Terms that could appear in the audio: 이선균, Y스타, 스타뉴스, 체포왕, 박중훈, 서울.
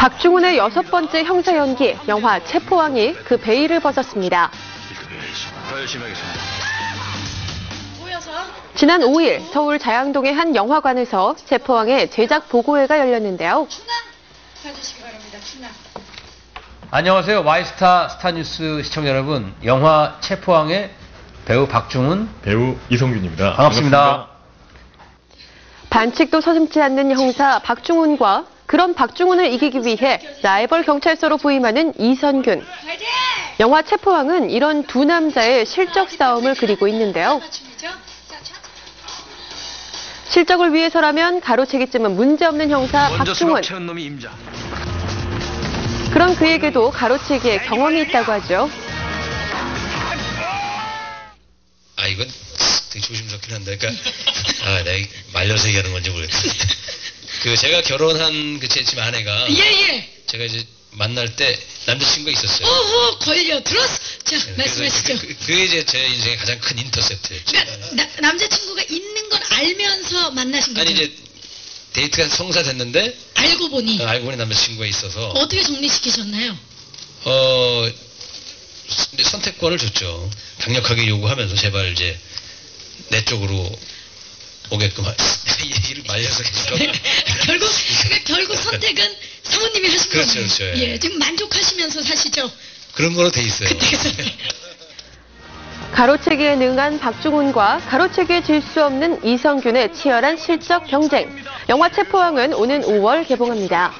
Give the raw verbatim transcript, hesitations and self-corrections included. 박중훈의 여섯 번째 형사 연기, 영화 체포왕이 그 베일을 벗었습니다. 지난 오일 서울 자양동의 한 영화관에서 체포왕의 제작 보고회가 열렸는데요. 안녕하세요. 와이스타 스타뉴스 시청자 여러분, 영화 체포왕의 배우 박중훈, 배우 이선균입니다. 반갑습니다. 반갑습니다. 반칙도 서슴지 않는 형사 박중훈과 그런 박중훈을 이기기 위해 라이벌 경찰서로 부임하는 이선균. 영화 체포왕은 이런 두 남자의 실적 싸움을 그리고 있는데요. 실적을 위해서라면 가로채기쯤은 문제없는 형사 박중훈. 그런 그에게도 가로채기에 경험이 있다고 하죠. 아, 이건 되게 조심스럽긴 한데, 그러니까 아, 내가 말려서 얘기하는 건지 모르겠어요. 그 제가 결혼한 그 제 집 아내가 예예 예. 제가 이제 만날 때 남자친구가 있었어요. 어어 걸려 들었어. 자 네, 말씀하시죠. 그게 그, 그 이제 제 인생의 가장 큰 인터셉트예요. 그러니까 남자친구가 있는 건 알면서 만나신 거죠? 아니 이제 데이트가 성사됐는데 알고 보니 어, 알고 보니 남자친구가 있어서 어떻게 정리시키셨나요? 어 선택권을 줬죠. 강력하게 요구하면서 제발 이제 내 쪽으로 오게끔 일을 말려서 계속. 결국 그러니까 결국 선택은 사모님이 하신 거죠. 그렇죠, 그렇죠. 예. 예, 지금 만족하시면서 사시죠. 그런 거로 돼 있어요. 가로채기에 능한 박중훈과 가로채기에 질 수 없는 이선균의 치열한 실적 경쟁. 영화 체포왕은 오는 오월 개봉합니다.